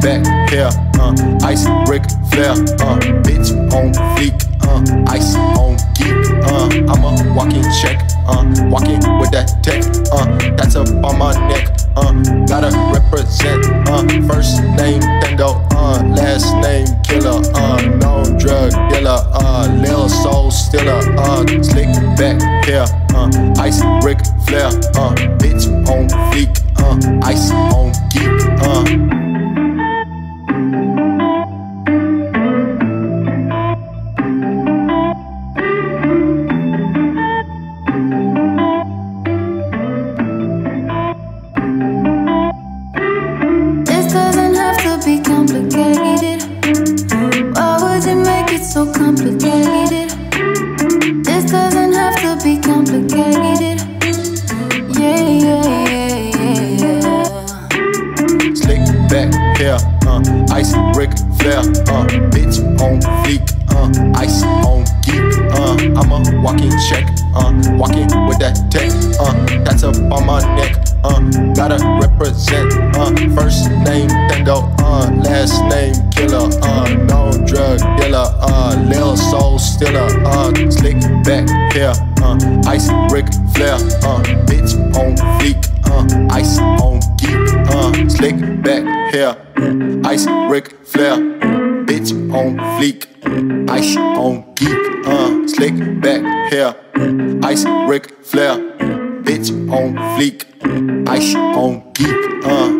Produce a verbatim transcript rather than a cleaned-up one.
back hair, uh, ice brick flare, uh, bitch on fleek, uh, ice on geek, uh, I'm a walking check, uh, walking with that tech, uh, that's up on my neck, uh, gotta represent, uh, first name Thendo, uh, last name Killer, uh, known drug dealer, uh, Lil Soul Stiller, uh, slick back hair, uh, ice brick flare, uh, bitch on fleek, uh, ice on geek, uh. Ric Flair, bitch on fleek, ice on geek, uh.